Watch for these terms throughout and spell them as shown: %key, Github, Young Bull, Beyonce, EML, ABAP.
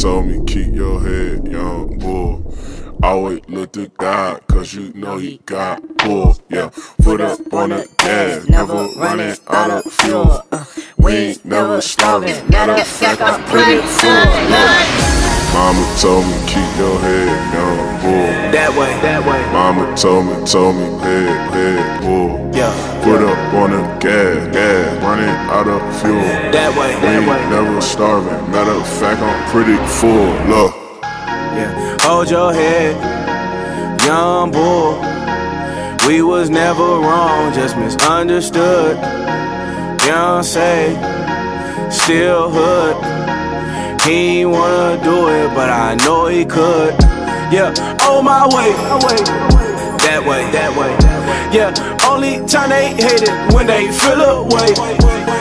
told me keep your head, young bull. Always look to God, cause you know he got pull. Yeah, foot up on the gas, never running out of fuel. We ain't never starving, matter of fact, I'm pretty full. Mama told me keep your head, young bull. That way, that way. Mama told me head, bull. Yeah. Put up on the gas, running out of fuel. That way, that way. We ain't never starving, matter of fact, I'm pretty full. Look. Yeah. Hold your head, young bull. We was never wrong, just misunderstood. Beyonce, still hood. He ain't wanna do it, but I know he could. Yeah, on my way, that way, that way. Yeah, only time they hate it when they feel away.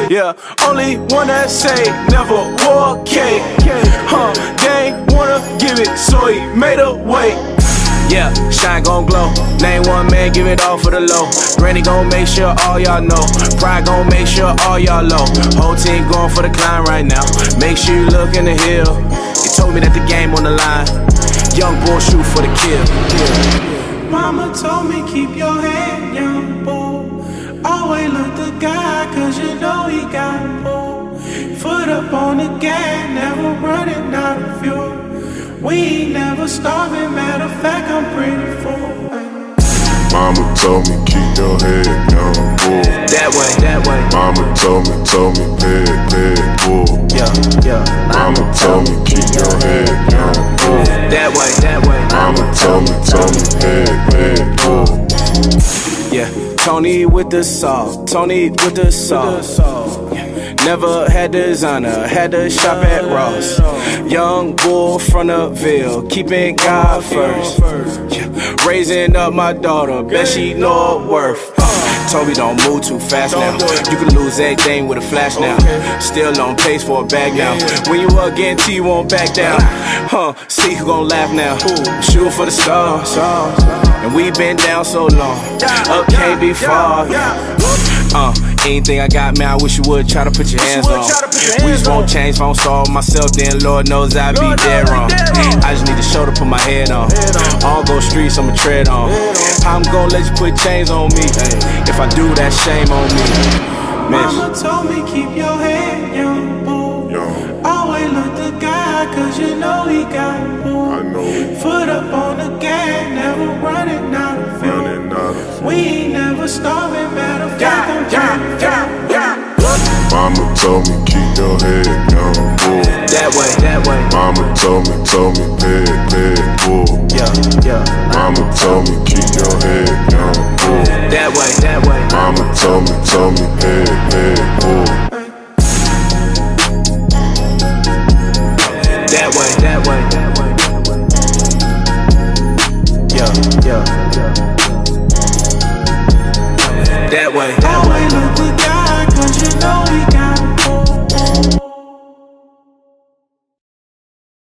Yeah, only one that say never wore cake. They ain't wanna give it, so he made a way. Yeah, shine gon' glow. Name one man, give it all for the low. Granny gon' make sure all y'all know. Pride gon' make sure all y'all low. Whole team going for the climb right now. Make sure you look in the hill. You told me that the game on the line. Young bull shoot for the kill. Yeah. Mama told me keep your head, young bull. Always look to God, cause you know he got pull. Foot up on the gas, never running out of fuel. We ain't never starving, matter of fact, I'm pretty full. Mama told me keep your head, young bull. That way, that way. Mama told me head, bull. Yeah, yeah. Mama told me keep your head, young bull. That way, that way. Mama told me head, bull. Yeah, Tony with the salt, Tony with the salt. Never had designer, had to shop at Ross. Young bull from the Ville, keeping God first. Yeah. Raising up my daughter, bet she know her worth. Told me don't move too fast now. You can lose everything with a flash now. Still on pace for a bag now. When you up getting tea, you won't back down. See who gon' laugh now. Shoot for the stars. And we been down so long. Up can't be far. Anything I got, man, I wish you would try to put your hands on. We just won't change, won't solve myself, then Lord knows I be dead wrong. I just need a show to put my head on. All those streets I'ma tread on. I'm gon' let you put chains on me. If I do, that shame on me. Mama told me keep your head, young bull. Always look to God, cause you know he got pull. Foot up on the gas, never running out of fuel. We ain't never starving, matter of fact, I'm Mama told me keep your head, young bull. That way, that way. Mama told me head, bull. Yeah, yeah. Mama told me keep your head, young bull. That way, that way. Mama told me head, bull.